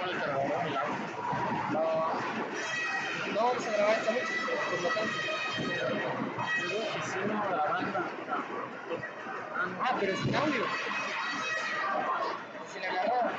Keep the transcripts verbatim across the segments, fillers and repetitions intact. con el cargador al lado. No, no vamos a grabar esta noche, por lo tanto. Digo que si no, la banda. Ah, pero sin audio. Sin la grabada.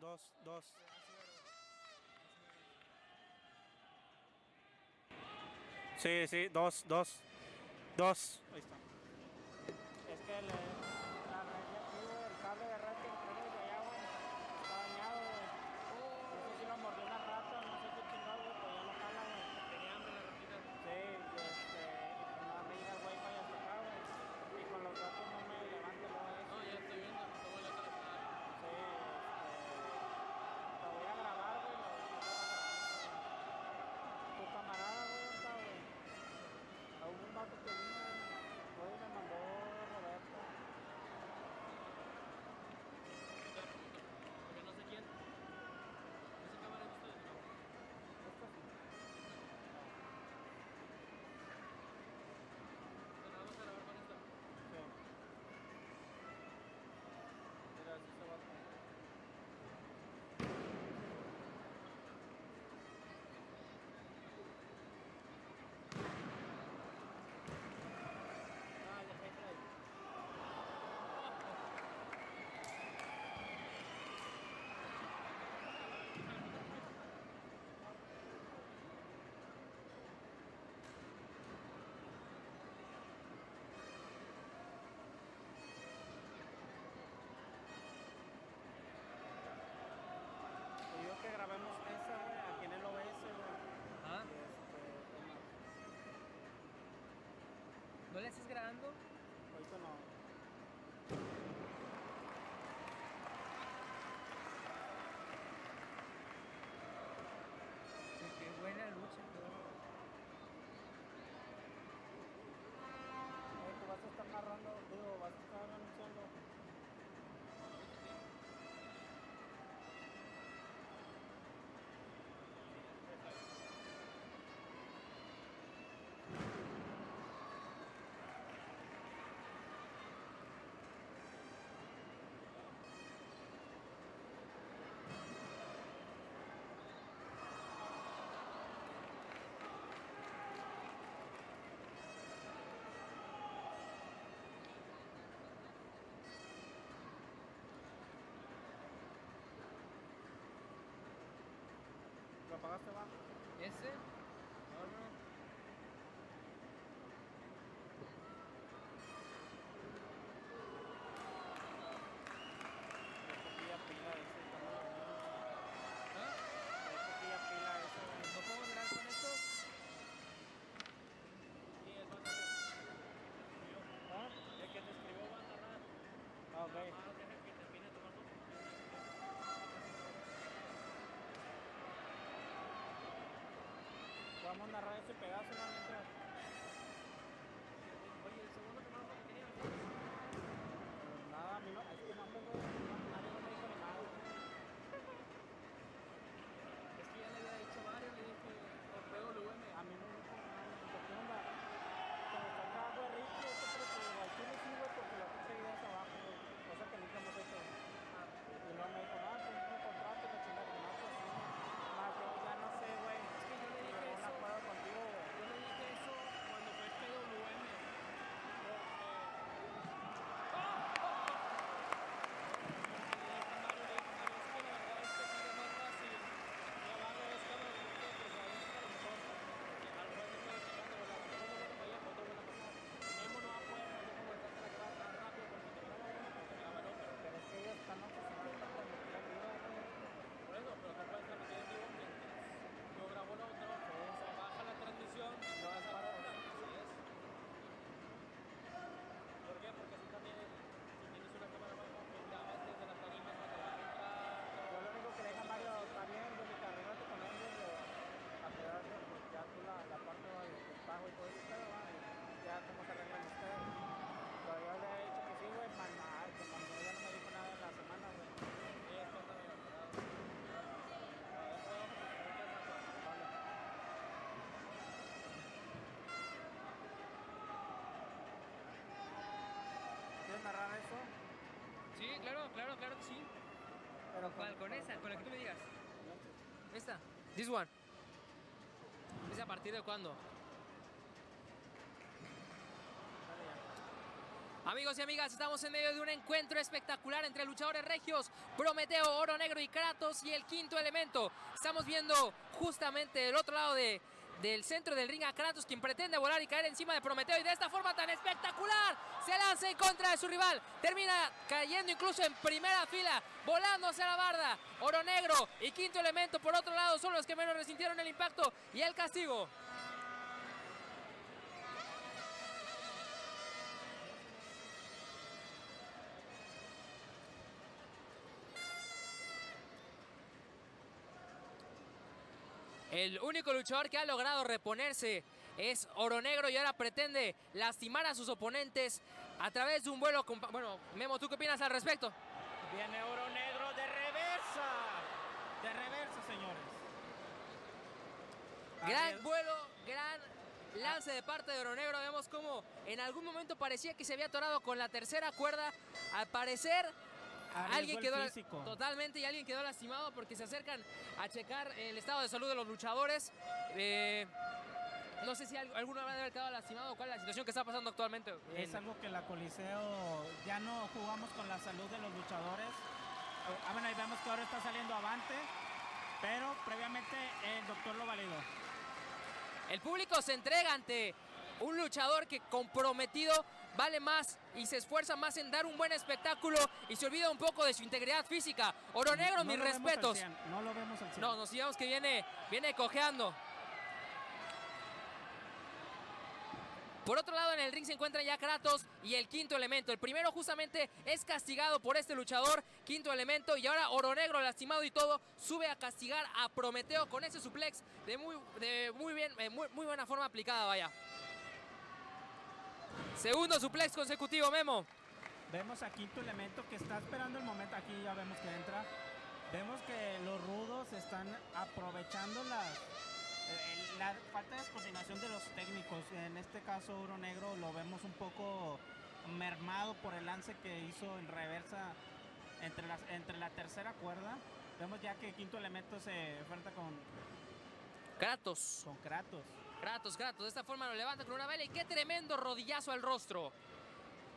Dos, dos, dos. Sí, sí, dos, dos, dos. Ahí está. Es que el, el, el cable de red que tenemos allá, güey, está dañado, güey. No sé si lo mordió una rata, no sé qué chingado, güey, pero ya lo jala, güey. Tenía hambre la ratita. Sí, yo, este, con la amiga, güey, para allá acá, güey. Y con los gatos no me levanto, güey. No, ya estoy viendo, no te voy a levantar. Camarada, güey, a un vato que vino, hoy me mandó Roberto. le estás grabando? Ahorita no. Qué buena lucha, pero... Tú vas a estar narrando, digo, vas a estar anunciando. ¿Lo apagaste abajo? ¿Ese? No, no. Vamos a narrar ese pedazo, ¿no? Oye, el segundo que más lo que quería. Pues nada, a mí no, es que no me dijo nada. Es que ya le había dicho a Mario, le dije, os pego el U M. A mí no me dijo nada. ¿Qué onda? Como está acá, güey, rico, esto, pero que al chile sí, güey, porque la puse ahí hasta abajo, güey. Cosa que nunca hemos hecho. Y no me dijo nada, pues no me contrato, me chingada, no, pues sí. Más yo ya no sé, güey. Es que yo le dije eso. Contigo, yo le dije eso cuando fue el P W M. Sí, claro, claro, claro que sí. Pero con, vale, con esa, con la que tú me digas. Esta, this one. ¿Es a partir de cuándo? Amigos y amigas, estamos en medio de un encuentro espectacular entre luchadores regios, Prometeo, Oro Negro y Kratoz y el Quinto Elemento. Estamos viendo justamente del otro lado de, del centro del ring a Kratoz, quien pretende volar y caer encima de Prometeo, y de esta forma tan espectacular se lanza en contra de su rival. Termina cayendo incluso en primera fila, volándose a la barda. Oro Negro y Quinto Elemento, por otro lado, son los que menos resintieron el impacto y el castigo. El único luchador que ha logrado reponerse es Oro Negro, y ahora pretende lastimar a sus oponentes a través de un vuelo. Bueno, Memo, ¿tú qué opinas al respecto? Viene Oro Negro de reversa. De reversa, señores. Gran vuelo, gran lance de parte de Oro Negro. Vemos cómo en algún momento parecía que se había atorado con la tercera cuerda. Al parecer... Alguien quedó totalmente y alguien quedó lastimado, porque se acercan a checar el estado de salud de los luchadores. Eh, no sé si alguno habrá de haber quedado lastimado o cuál es la situación que está pasando actualmente. Es en... algo que la Coliseo ya no jugamos con la salud de los luchadores. Ah, bueno, ahí vemos que ahora está saliendo Avante, pero previamente el doctor lo validó. El público se entrega ante un luchador que comprometido vale más y se esfuerza más en dar un buen espectáculo y se olvida un poco de su integridad física. Oro Negro, no, mis respetos. No lo vemos al cien. No, nos digamos que viene, viene cojeando. Por otro lado, en el ring se encuentra ya Kratoz y el Quinto Elemento. El primero justamente es castigado por este luchador, Quinto Elemento, y ahora Oro Negro, lastimado y todo, sube a castigar a Prometeo con ese suplex de muy, de muy, bien, de muy, muy buena forma aplicada, vaya. Segundo suplex consecutivo, Memo. Vemos a Quinto Elemento que está esperando el momento. Aquí ya vemos que entra. Vemos que los rudos están aprovechando la, la falta de descoordinación de los técnicos. En este caso, Oro Negro lo vemos un poco mermado por el lance que hizo en reversa entre la, entre la tercera cuerda. Vemos ya que Quinto Elemento se enfrenta con Kratoz. Con Kratoz. Kratoz, Kratoz. De esta forma lo levanta con una vela y qué tremendo rodillazo al rostro.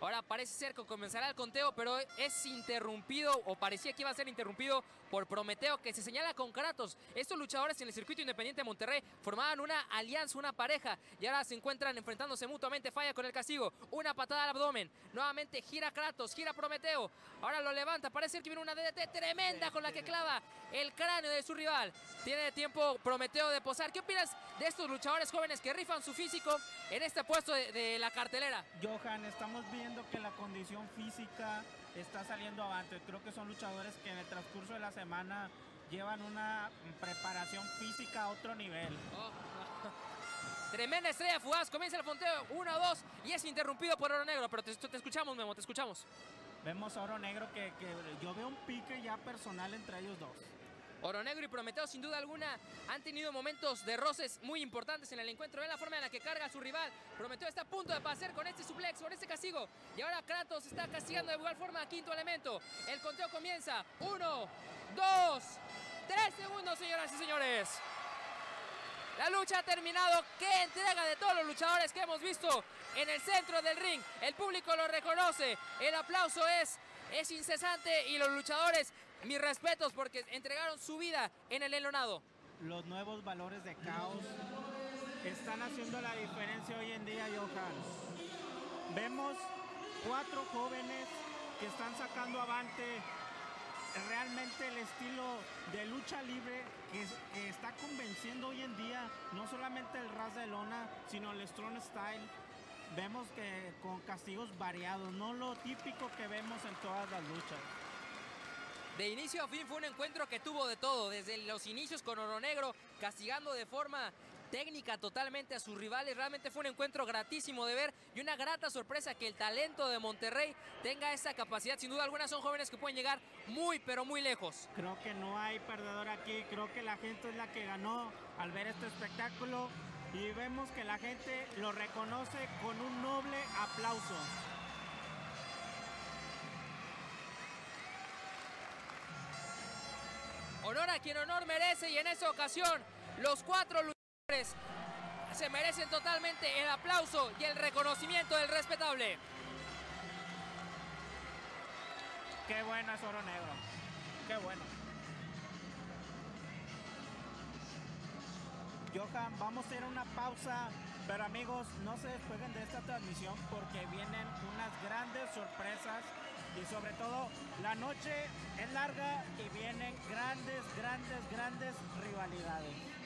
Ahora parece ser que comenzará el conteo, pero es interrumpido, o parecía que iba a ser interrumpido, por Prometeo, que se señala con Kratoz. Estos luchadores en el circuito independiente de Monterrey formaban una alianza, una pareja, y ahora se encuentran enfrentándose mutuamente. Falla con el castigo, una patada al abdomen, nuevamente gira Kratoz, gira Prometeo, ahora lo levanta, parece ser que viene una D D T tremenda con la que clava el cráneo de su rival. Tiene tiempo Prometeo de posar. ¿Qué opinas de estos luchadores jóvenes que rifan su físico en este puesto de, de la cartelera? Johan, estamos viendo que la condición física está saliendo avante. Creo que son luchadores que en el transcurso de la semana llevan una preparación física a otro nivel. Oh. Tremenda estrella Fugaz. Comienza el conteo uno dos y es interrumpido por Oro Negro. Pero te, te escuchamos, Memo, te escuchamos. Vemos a Oro Negro que, que yo veo un pique ya personal entre ellos dos. Oro Negro y Prometeo, sin duda alguna, han tenido momentos de roces muy importantes en el encuentro. Ven la forma en la que carga a su rival. Prometeo está a punto de pasar con este suplex, con este castigo. Y ahora Kratoz está castigando de igual forma a Quinto Elemento. El conteo comienza. Uno, dos, tres segundos, señoras y señores. La lucha ha terminado. ¡Qué entrega de todos los luchadores que hemos visto en el centro del ring! El público lo reconoce. El aplauso es, es incesante y los luchadores... mis respetos porque entregaron su vida en el enlonado. Los nuevos valores de caos están haciendo la diferencia hoy en día, Johan. Vemos cuatro jóvenes que están sacando avante realmente el estilo de lucha libre que, es, que está convenciendo hoy en día, no solamente el ras de lona, sino el strong style. Vemos que con castigos variados, no lo típico que vemos en todas las luchas. De inicio a fin fue un encuentro que tuvo de todo, desde los inicios con Oro Negro, castigando de forma técnica totalmente a sus rivales. Realmente fue un encuentro gratísimo de ver y una grata sorpresa que el talento de Monterrey tenga esa capacidad. Sin duda alguna son jóvenes que pueden llegar muy, pero muy lejos. Creo que no hay perdedor aquí, creo que la gente es la que ganó al ver este espectáculo y vemos que la gente lo reconoce con un noble aplauso. Honor a quien honor merece y en esta ocasión los cuatro luchadores se merecen totalmente el aplauso y el reconocimiento del respetable. Qué bueno es Oro Negro, qué bueno. Johan, vamos a ir a una pausa, pero amigos, no se despeguen de esta transmisión porque vienen unas grandes sorpresas. Y sobre todo, la noche es larga y vienen grandes, grandes, grandes rivalidades.